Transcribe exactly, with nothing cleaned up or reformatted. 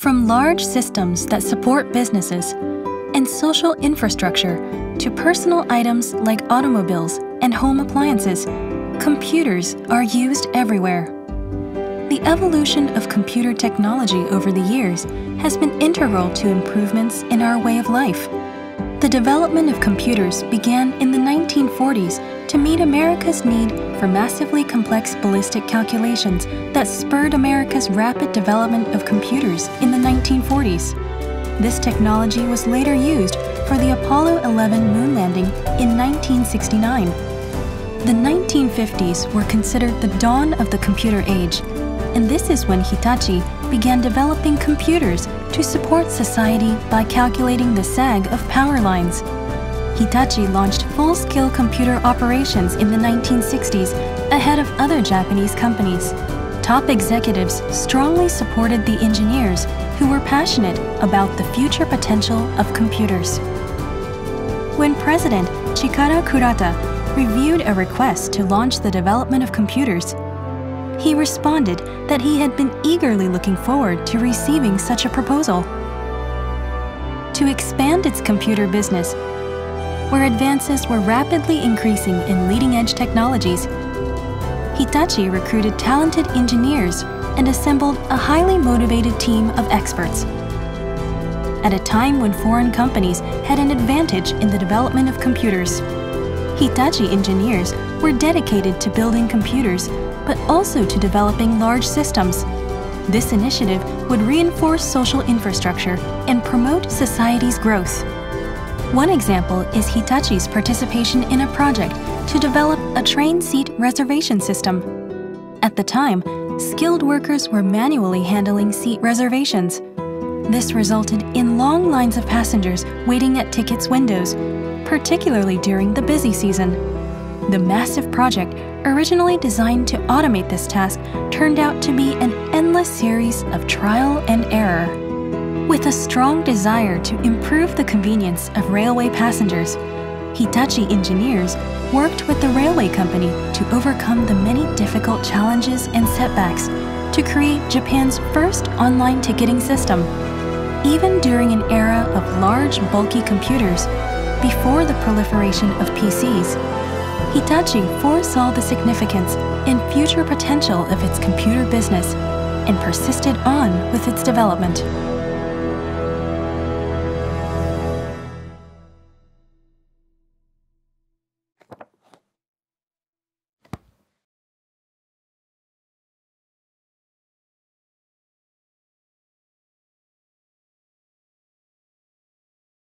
From large systems that support businesses and social infrastructure to personal items like automobiles and home appliances, computers are used everywhere. The evolution of computer technology over the years has been integral to improvements in our way of life. The development of computers began in the nineteen forties to meet America's need for massively complex ballistic calculations that spurred America's rapid development of computers in the nineteen forties. This technology was later used for the Apollo eleven moon landing in nineteen sixty-nine. The nineteen fifties were considered the dawn of the computer age, and this is when Hitachi began developing computers to support society by calculating the sag of power lines. Hitachi launched full-scale computer operations in the nineteen sixties ahead of other Japanese companies. Top executives strongly supported the engineers who were passionate about the future potential of computers. When President Chikara Kurata reviewed a request to launch the development of computers, he responded that he had been eagerly looking forward to receiving such a proposal. To expand its computer business, where advances were rapidly increasing in leading-edge technologies, Hitachi recruited talented engineers and assembled a highly motivated team of experts. At a time when foreign companies had an advantage in the development of computers, Hitachi engineers were dedicated to building computers but also to developing large systems. This initiative would reinforce social infrastructure and promote society's growth. One example is Hitachi's participation in a project to develop a train seat reservation system. At the time, skilled workers were manually handling seat reservations. This resulted in long lines of passengers waiting at tickets windows, particularly during the busy season. The massive project, originally designed to automate this task, turned out to be an endless series of trial and error. With a strong desire to improve the convenience of railway passengers, Hitachi engineers worked with the railway company to overcome the many difficult challenges and setbacks to create Japan's first online ticketing system. Even during an era of large, bulky computers, before the proliferation of P Cs, Hitachi foresaw the significance and future potential of its computer business and persisted on with its development.